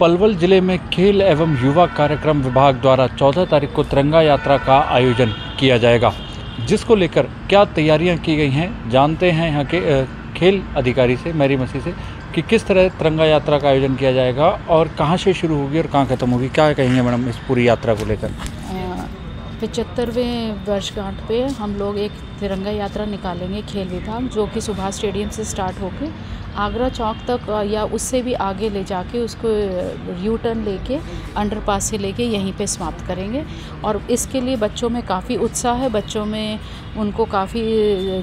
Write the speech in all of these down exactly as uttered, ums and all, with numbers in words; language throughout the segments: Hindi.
पलवल जिले में खेल एवं युवा कार्यक्रम विभाग द्वारा चौदह तारीख को तिरंगा यात्रा का आयोजन किया जाएगा, जिसको लेकर क्या तैयारियां की गई हैं जानते हैं यहाँ के खेल अधिकारी से, मैरी मसीह से, कि किस तरह तिरंगा यात्रा का आयोजन किया जाएगा और कहाँ से शुरू होगी और कहाँ खत्म होगी। क्या कहेंगे मैडम इस पूरी यात्रा को लेकर? पचहत्तरवें वर्षगांठ पे हम लोग एक तिरंगा यात्रा निकालेंगे खेल विभाग, जो कि सुभाष स्टेडियम से स्टार्ट होकर आगरा चौक तक या उससे भी आगे ले जाके उसको यू टर्न लेके अंडरपास से लेके यहीं पे समाप्त करेंगे। और इसके लिए बच्चों में काफ़ी उत्साह है, बच्चों में उनको काफ़ी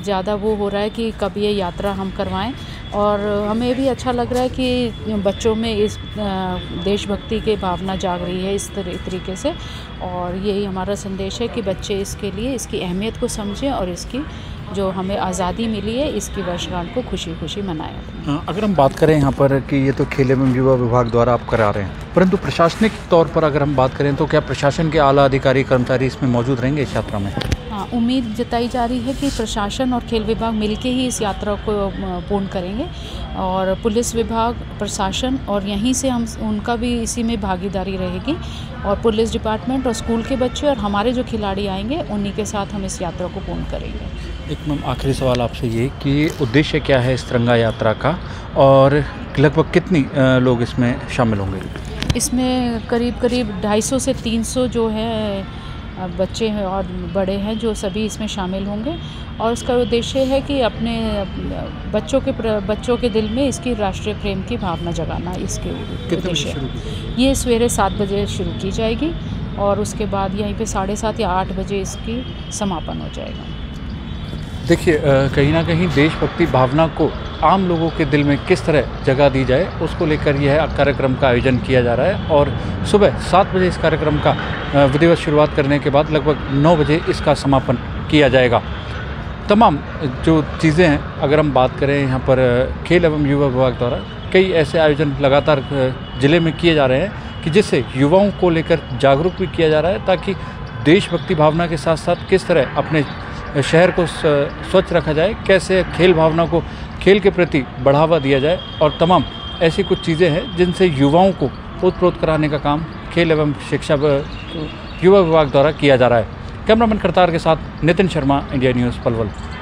ज़्यादा वो हो रहा है कि कब ये यात्रा हम करवाएं। और हमें भी अच्छा लग रहा है कि बच्चों में इस देशभक्ति की भावना जाग रही है इस तरीके से। और यही हमारा संदेश है कि बच्चे इसके लिए इसकी अहमियत को समझें और इसकी जो हमें आज़ादी मिली है इसकी वर्षगांठ को खुशी खुशी मनाएं। अगर हम बात करें यहाँ पर कि ये तो खेल एवं युवा विभाग द्वारा आप करा रहे हैं, परंतु प्रशासनिक तौर पर अगर हम बात करें तो क्या प्रशासन के आला अधिकारी कर्मचारी इसमें मौजूद रहेंगे इस यात्रा में? हाँ, उम्मीद जताई जा रही है कि प्रशासन और खेल विभाग मिलके ही इस यात्रा को पूर्ण करेंगे और पुलिस विभाग, प्रशासन और यहीं से हम उनका भी इसी में भागीदारी रहेगी और पुलिस डिपार्टमेंट और स्कूल के बच्चे और हमारे जो खिलाड़ी आएंगे उन्हीं के साथ हम इस यात्रा को पूर्ण करेंगे। एक मैम आखिरी सवाल आपसे ये कि उद्देश्य क्या है इस तिरंगा यात्रा का और लगभग कितनी लोग इसमें शामिल होंगे? इसमें करीब करीब ढाई सौ से तीन सौ जो है बच्चे हैं और बड़े हैं जो सभी इसमें शामिल होंगे। और इसका उद्देश्य है कि अपने बच्चों के बच्चों के दिल में इसकी राष्ट्रीय प्रेम की भावना जगाना इसके उद्देश्य है। ये सवेरे सात बजे शुरू की जाएगी और उसके बाद यहीं पे साढ़े सात या आठ बजे इसकी समापन हो जाएगा। देखिए, कहीं ना कहीं देशभक्ति भावना को आम लोगों के दिल में किस तरह जगह दी जाए उसको लेकर यह कार्यक्रम का आयोजन किया जा रहा है। और सुबह सात बजे इस कार्यक्रम का विधिवत शुरुआत करने के बाद लगभग नौ बजे इसका समापन किया जाएगा। तमाम जो चीज़ें हैं, अगर हम बात करें यहाँ पर खेल एवं युवा विभाग द्वारा कई ऐसे आयोजन लगातार ज़िले में किए जा रहे हैं कि जिससे युवाओं को लेकर जागरूक भी किया जा रहा है, ताकि देशभक्ति भावना के साथ साथ किस तरह अपने शहर को स्वच्छ रखा जाए, कैसे खेल भावना को, खेल के प्रति बढ़ावा दिया जाए। और तमाम ऐसी कुछ चीज़ें हैं जिनसे युवाओं को ओतप्रोत कराने का काम खेल एवं शिक्षा युवा विभाग द्वारा किया जा रहा है। कैमरामैन करतार के साथ नितिन शर्मा, इंडिया न्यूज़, पलवल।